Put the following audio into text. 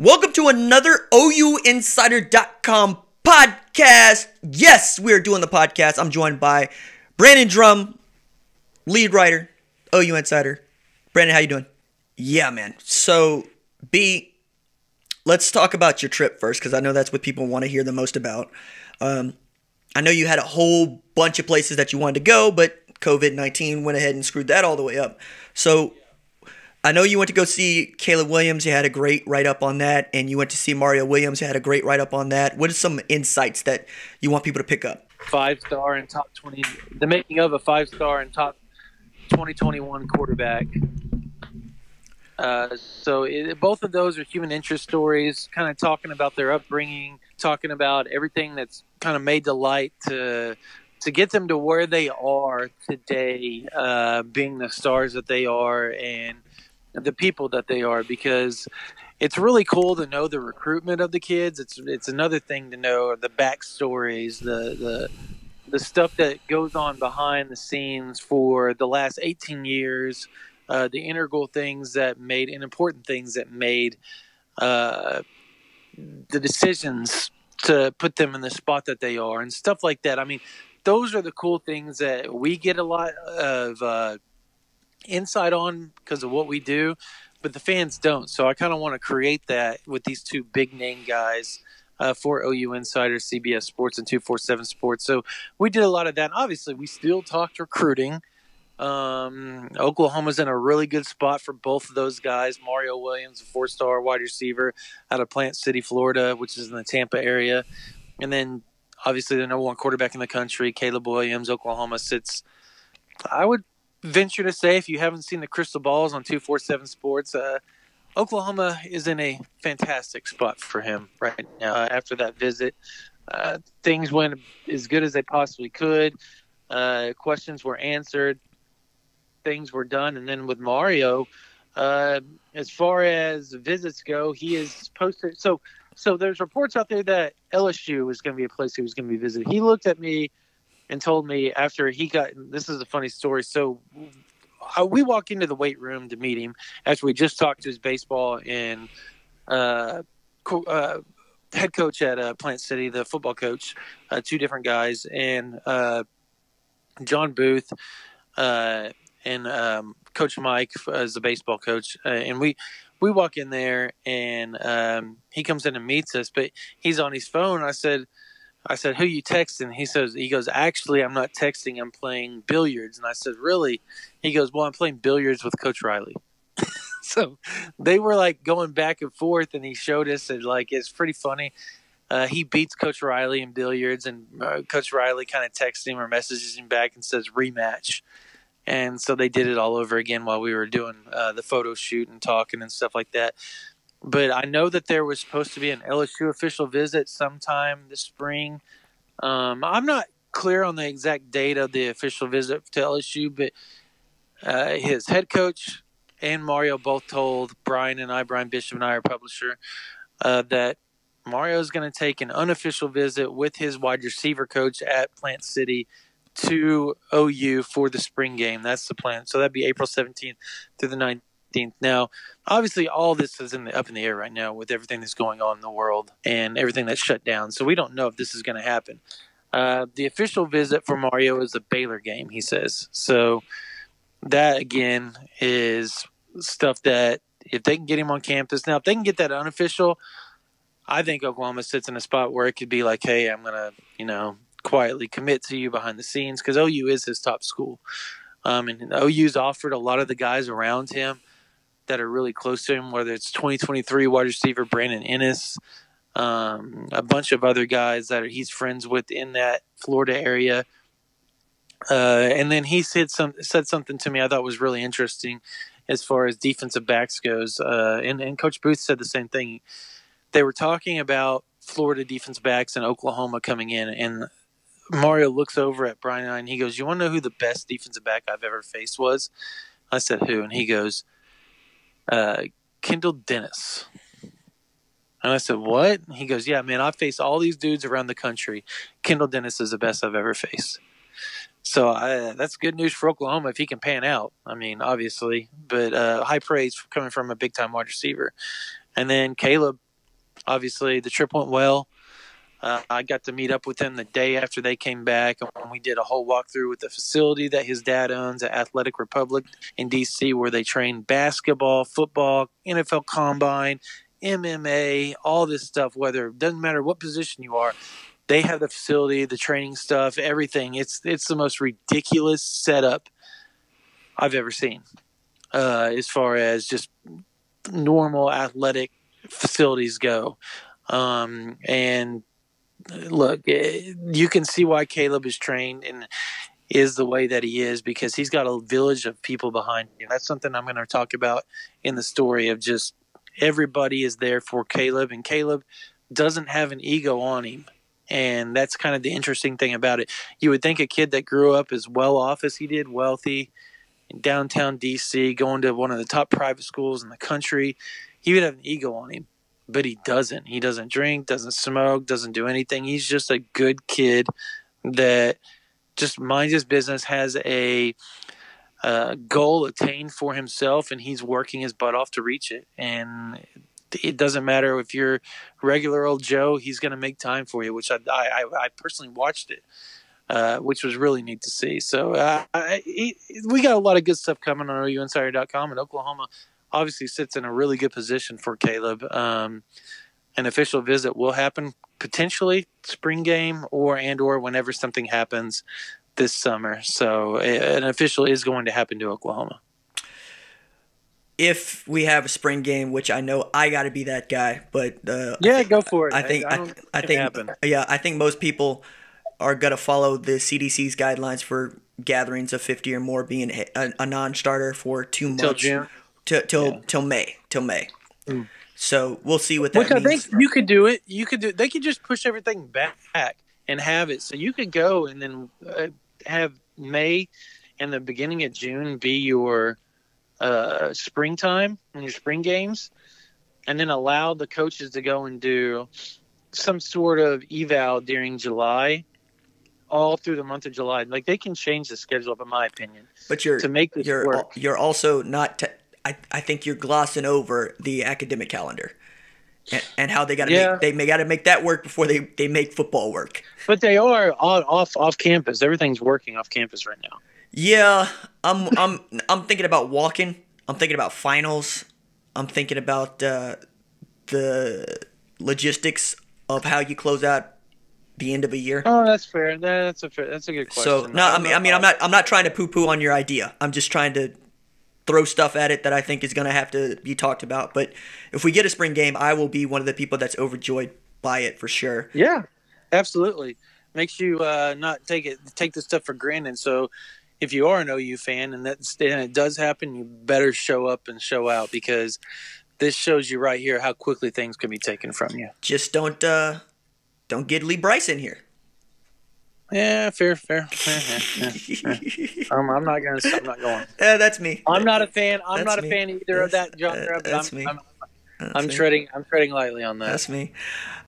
Welcome to another OUInsider.com podcast. Yes, we're doing the podcast. I'm joined by Brandon Drum, lead writer, OU Insider. Brandon, how you doing? Yeah, man. So, B, let's talk about your trip first, because I know that's what people want to hear the most about. I know you had a whole bunch of places that you wanted to go, but COVID-19 went ahead and screwed that all the way up. So, I know you went to go see Caleb Williams. You had a great write-up on that. And you went to see Mario Williams. You had a great write-up on that. What are some insights that you want people to pick up? Five-star and top 20. The making of a five-star and top 2021 quarterback. Both of those are human interest stories, kind of talking about their upbringing, talking about everything that's kind of made to light to get them to where they are today, being the stars that they are and the people that they are, because it's really cool to know the recruitment of the kids. It's another thing to know the backstories, the stuff that goes on behind the scenes for the last 18 years, the integral things that made and important things that made the decisions to put them in the spot that they are and stuff like that. I mean, those are the cool things that we get a lot of insight on because of what we do, but the fans don't. So I kind of want to create that with these two big name guys for OU Insider, CBS Sports, and 247 Sports. So we did a lot of that. Obviously, we still talked recruiting. Oklahoma's in a really good spot for both of those guys. Mario Williams, a four-star wide receiver out of Plant City, Florida, which is in the Tampa area. And then obviously the number one quarterback in the country, Caleb Williams. Oklahoma sits, I would venture to say, if you haven't seen the crystal balls on 247 Sports, Oklahoma is in a fantastic spot for him right now. After that visit, things went as good as they possibly could. Questions were answered. Things were done. And then with Mario, as far as visits go, he is posted. So there's reports out there that LSU was going to be a place he was going to be visiting. He looked at me and told me after he got – this is a funny story. So we walk into the weight room to meet him after we just talked to his baseball and head coach at Plant City, the football coach, two different guys, and John Booth and Coach Mike as the baseball coach. And we walk in there, and he comes in and meets us, but he's on his phone. I said, who you texting? He goes, actually, I'm not texting. I'm playing billiards. And I said, really? He goes, well, I'm playing billiards with Coach Riley. So they were like going back and forth, and he showed us, and like, it's pretty funny. He beats Coach Riley in billiards, and Coach Riley kind of texts him or messages him back and says rematch. And so they did it all over again while we were doing the photo shoot and talking and stuff like that. But I know that there was supposed to be an LSU official visit sometime this spring. I'm not clear on the exact date of the official visit to LSU, but his head coach and Mario both told Brian Bishop and I, our publisher, that Mario's going to take an unofficial visit with his wide receiver coach at Plant City to OU for the spring game. That's the plan. So that'd be April 17th through the 19th. Now, obviously, all this is up in the air right now with everything that's going on in the world and everything that's shut down. So we don't know if this is going to happen. The official visit for Mario is the Baylor game, he says. So that, again, is stuff that if they can get him on campus. Now, if they can get that unofficial, I think Oklahoma sits in a spot where it could be like, hey, I'm going to, quietly commit to you behind the scenes, because OU is his top school. And OU's offered a lot of the guys around him that are really close to him, whether it's 2023 wide receiver Brandon Ennis, a bunch of other guys that he's friends with in that Florida area. And then he said something to me I thought was really interesting as far as defensive backs goes. And Coach Booth said the same thing. They were talking about Florida defense backs and Oklahoma coming in, and Mario looks over at Brian and he goes, you want to know who the best defensive back I've ever faced was? I said, who? And he goes, Kendall Dennis. And I said, what? And he goes, yeah, man, I face all these dudes around the country. Kendall Dennis is the best I've ever faced. So that's good news for Oklahoma if he can pan out. I mean, obviously, but high praise coming from a big-time wide receiver. And then Caleb obviously the trip went well. I got to meet up with him the day after they came back, and we did a whole walkthrough with the facility that his dad owns at Athletic Republic in D.C., where they train basketball, football, NFL combine, MMA, all this stuff. Whether it doesn't matter what position you are, they have the facility, the training stuff, everything. It's the most ridiculous setup I've ever seen, as far as just normal athletic facilities go. And look, you can see why Caleb is trained and is the way that he is, because he's got a village of people behind him. That's something I'm going to talk about in the story, of just everybody is there for Caleb, and Caleb doesn't have an ego on him. And that's kind of the interesting thing about it. You would think a kid that grew up as well off as he did, wealthy, in downtown D.C., going to one of the top private schools in the country, he would have an ego on him. But he doesn't. He doesn't drink, doesn't smoke, doesn't do anything. He's just a good kid that just minds his business, has a goal attained for himself, and he's working his butt off to reach it. And it doesn't matter if you're regular old Joe, he's going to make time for you, which I personally watched it, which was really neat to see. So we got a lot of good stuff coming on OUInsider.com, and Oklahoma obviously sits in a really good position for Caleb. An official visit will happen potentially spring game or whenever something happens this summer. So an official is going to happen to Oklahoma. If we have a spring game, which I know I got to be that guy, but go for it. I think most people are going to follow the CDC's guidelines for gatherings of 50 or more being a non-starter for 2 months. Till June. Till May. Mm. So we'll see what that means. I think you could do it. They could just push everything back and have it. So you could go and then have May and the beginning of June be your springtime and your spring games, and then allow the coaches to go and do some sort of eval during July, all through the month of July. Like, they can change the schedule, in my opinion. But to make this work. You're also not. I think you're glossing over the academic calendar and how they got to make that work before they make football work. But they are off campus. Everything's working off campus right now. Yeah, I'm thinking about walking. I'm thinking about finals. I'm thinking about the logistics of how you close out the end of a year. Oh, that's fair. That's a good question. So no, I'm not trying to poo-poo on your idea. I'm just trying to throw stuff at it that I think is going to have to be talked about. But if we get a spring game, I will be one of the people that's overjoyed by it for sure. Yeah, absolutely. Makes you not take this stuff for granted. So if you are an OU fan and it does happen, you better show up and show out, because this shows you right here how quickly things can be taken from you. Just don't get Lee Bryce in here. Yeah, fair. I'm not going. Yeah, that's me. I'm not a fan. I'm not a fan either of that genre. That's me. I'm treading lightly on that. That's me.